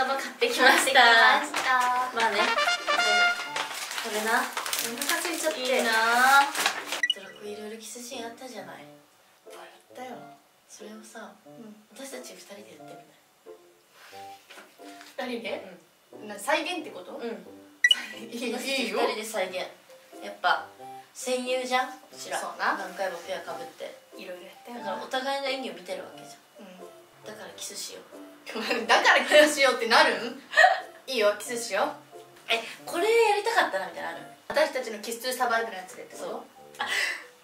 タバ買ってきました。まあね、これな、お腹空いちゃっていいな。ドラクエいろいろキスシーンあったじゃない。笑ったよ。それをさ、私たち2人でやってみたい。2人で？再現ってこと？いいよ。2人で再現。やっぱ戦友じゃん。こちら何回もペアかぶっていろいろやったよ。だからお互いの演技を見てるわけじゃん。だからキスしよう。だからキスしようってなるん？いいよ、キスしよう。これやりたかったなみたいなのある？私たちのキス2サバイブのやつでってこと？あ、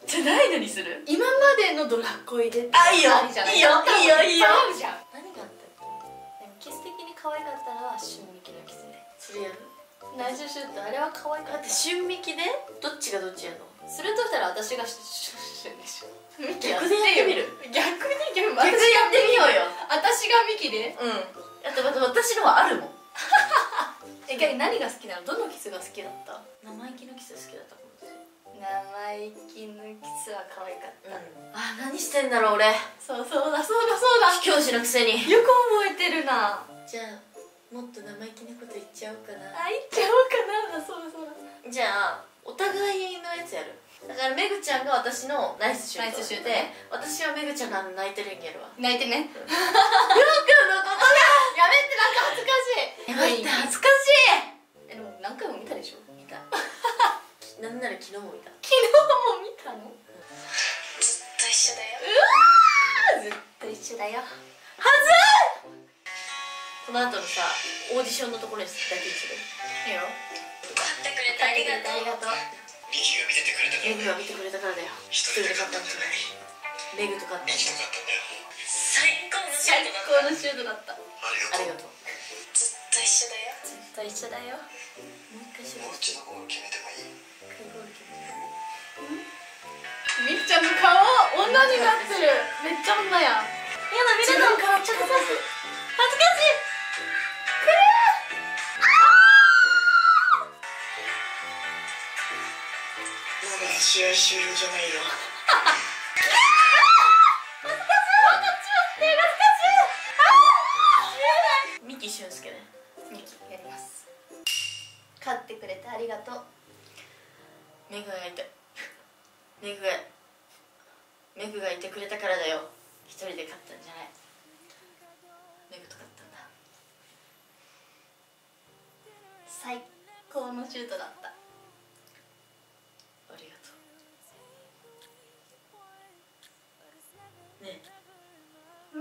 じゃないのにする？今までのドラッコイで。あ、いいよいいよいいよいいよ。何があったっけ？キス的に可愛かったのは春ミキのキスね。それやる？内緒シュート、あれは可愛かった。春ミキで？どっちがどっちやるの？それとしたら私がシュンでしょ。逆でやってみる。逆にやってみようよ。私がミキで。うん。あと私のはあるもん。何が好きなの？どのキスが好きだった？生意気のキス好きだったかもしれない。生意気のキスは可愛かった。あ、何してんだろう俺。そうだ。教師のくせに。よく覚えてるな。じゃあもっと生意気なこと言っちゃおうかな。あ、言っちゃおうかな。そうだ。じゃあ。お互いのやつやる。だからめぐちゃんが私のナイスシュートで、私はめぐちゃんが泣いてるんやるわ。泣いてね。ようくんのことがやめって、なんか恥ずかしい。やばいって恥ずかしい。でも何回も見たでしょ。見た。なんなら昨日も見た。昨日も見たの？ずっと一緒だよ。うわー、ずっと一緒だよ。はずい。この後のさ、オーディションのところにだけにする。いいよ。ありがとう。ミキが見ててくれたから。メグが見てくれたからだよ。一人で勝ったんじゃない。メグと勝った。ミキと勝ったんだよ。最高のシュートだった。ありがとう。ずっと一緒だよ。ずっと一緒だよ。もう一度ゴール決めてもいい。ミキちゃんの顔、女になってる。めっちゃ女やん。やだ、見れたのか。恥ずかしい。試合終了じゃないよ。ミキ俊介ね。ミキやります。勝ってくれてありがとう。メグがいてくれたからだよ。一人で勝ったんじゃない。メグと勝ったんだ。最高のシュートだった。ありがとう。ねえ、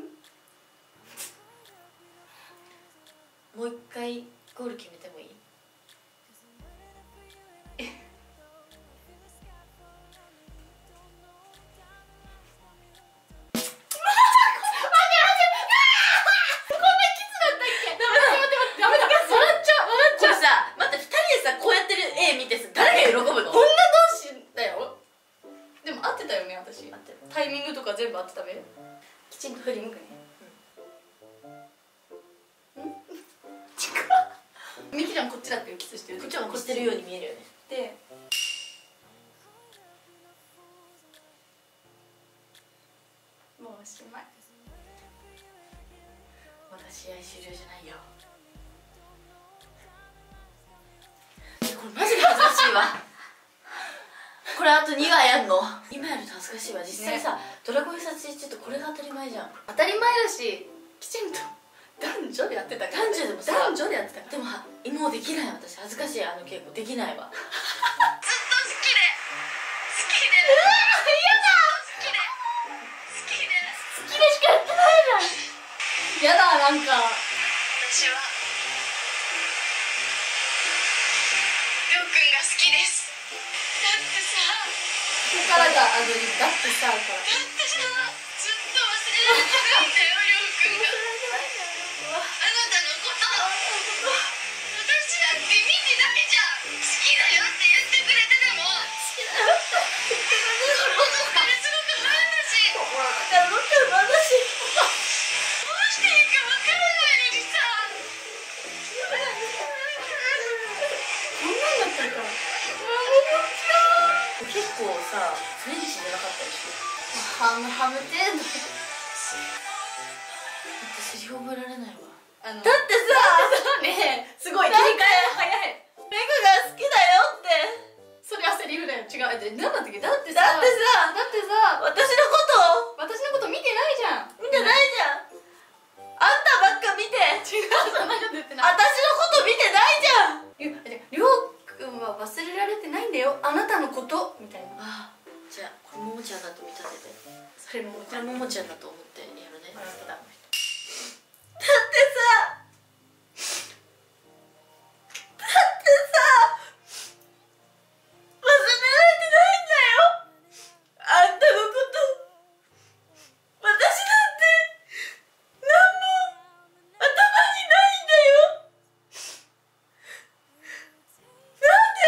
もう一回ゴール決めてもいい？タイミングとか全部合ってたべ。きちんと振り向くね。ミキちゃんこっちだってキスしてる。ミキちゃんこっちてるように見えるよね。で、もうおしまい。まだ試合終了じゃないよ。これマジで恥ずかしいわ。これあと2話やんの。今やると恥ずかしいわ。実際さ、ドラゴン撮影中ってこれが当たり前じゃん。当たり前だし、きちんと男女でやってた。男女でやってた。でももうできない。私恥ずかしい。あの稽古できないわ。ずっと好きでしかやってないじゃん。やだ、なんか私はりょうくんが好きです。ここからがアドリブだってさ、ずっと忘れられてないんだよ、りょうくんが。あなたのこと、私なんて見てないじゃん。好きだよって言ってくれてでも、好きだよって言ってくれても、この子からすごく不安だし、どうしていいか分からないのにさ。こんなんだったから結構さ、フレディシーじゃなかったりして、ハム程度だってすり覚えられないわ。だってさねえすごい切り替え早い。「メグが好きだよ」ってそれはセリフだよ。違う、何だったっけ。だってさ私のこと見てないじゃん。見てないじゃん。あんたばっか見て。違う、そんなこと言ってない。私のこと見てないじゃん。りょうくんは忘れられてないんだよ、あなたのことみたいな。あ、じゃあこれももちゃんだと見立てて、それももちゃんだと思ってやるね。だってさ忘れられてないんだよ、あんたのこと。私なんて何も頭にないんだよ。なんで。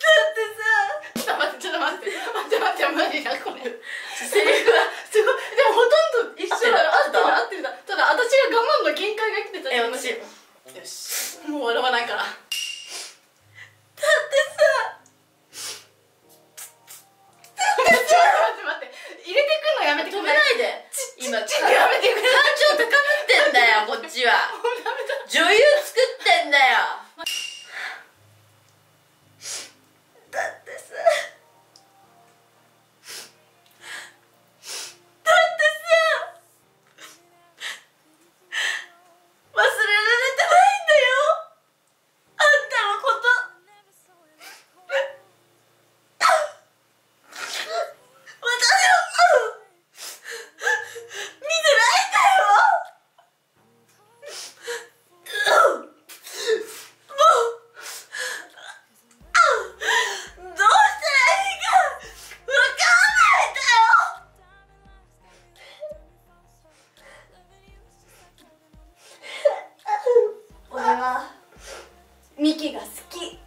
だってさ、ちょっと待って、無理だこれ。セリフはすごい、でもほとんど一緒だ。合ってるな。ただ私が我慢の限界が来てた。私よし、もう笑わないから。ミキが好き。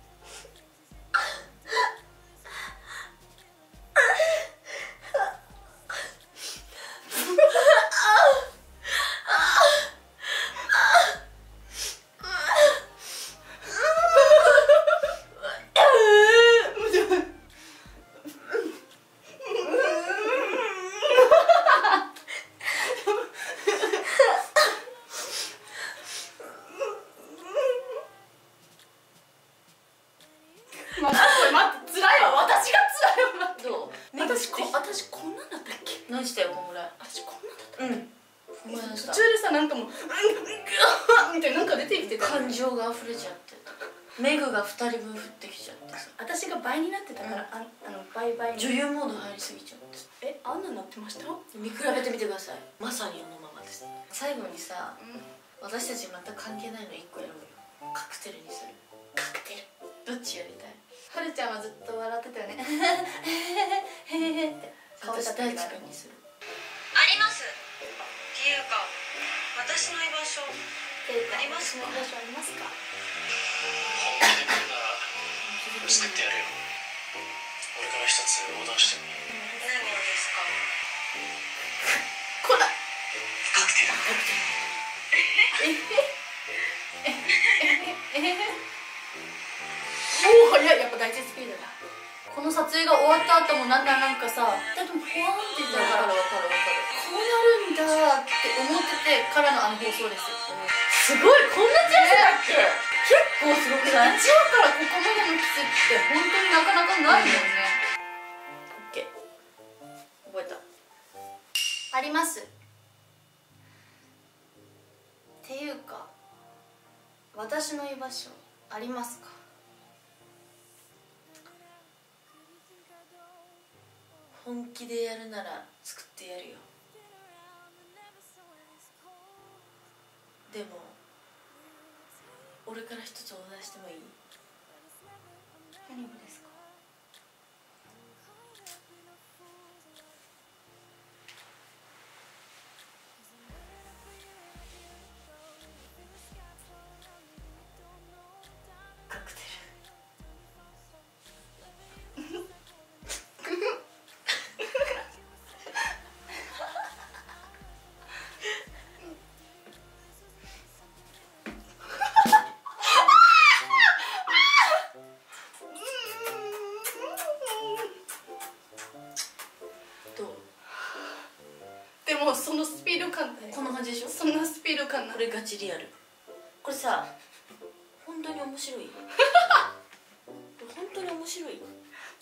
感情が溢れちゃって、メグが2人分降ってきちゃってさ、私が倍になってたから、倍女優モード入りすぎちゃって、え、あんなになってました。見比べてみてください。まさにあのままです。最後にさ、私たち全く関係ないの1個やろうよ。カクテルにする。カクテルどっちやりたい。はるちゃんはずっと笑ってたよね。って私大地君にする。ありますっていうか、私の居場所ありますか。作ってやるよ。俺から一つオーダーしてもいい。何をですか。こら。カクテル。おお、早い、やっぱ大事スピードだ。この撮影が終わった後もなんかさ、でもふわーって言ったからわかる。こうなるんだって思っててからのあの放送ですよ。すごい、こんなチャンスだっけ。結構すごくない。1話からここまでのキスって本当になかなかないもんね。OK、覚えた。ありますっていうか、私の居場所ありますか。本気でやるなら作ってやるよ。でも俺から一つお願いしてもいい？何をですか？カクテル。かんない。これガチリアル。これさ、本当に面白い。本当に面白い。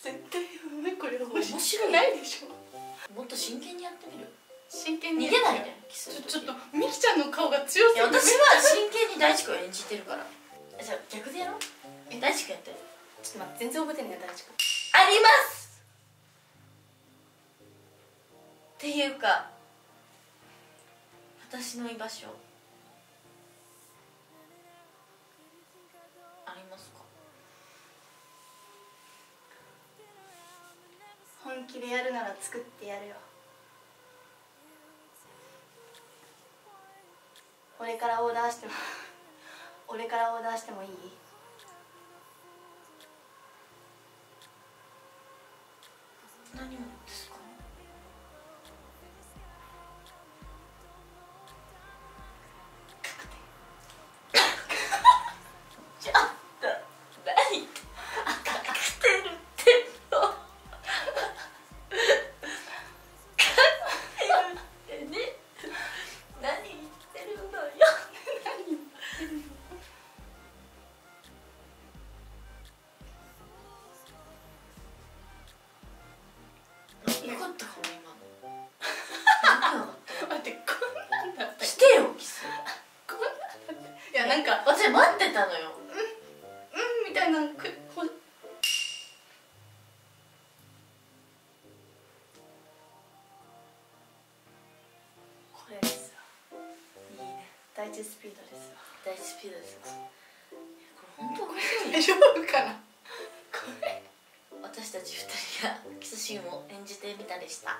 絶対ね、これ面白くないでしょ。もっと真剣にやってみる。真剣に。逃げないで。ちょっとミキちゃんの顔が強すぎる。私は真剣に大地君を演じてるから。じゃあ逆でやろう。大地君やって。ちょっと待って、全然覚えてない大地君。あります。っていうか、私の居場所。ありますか。本気でやるなら作ってやるよ。俺からオーダーしてもいい？何もですか？第一スピードですわ。第一スピードですわ。これ本当これ大丈夫かな。これ私たち二人がキスシーンを演じてみたでした。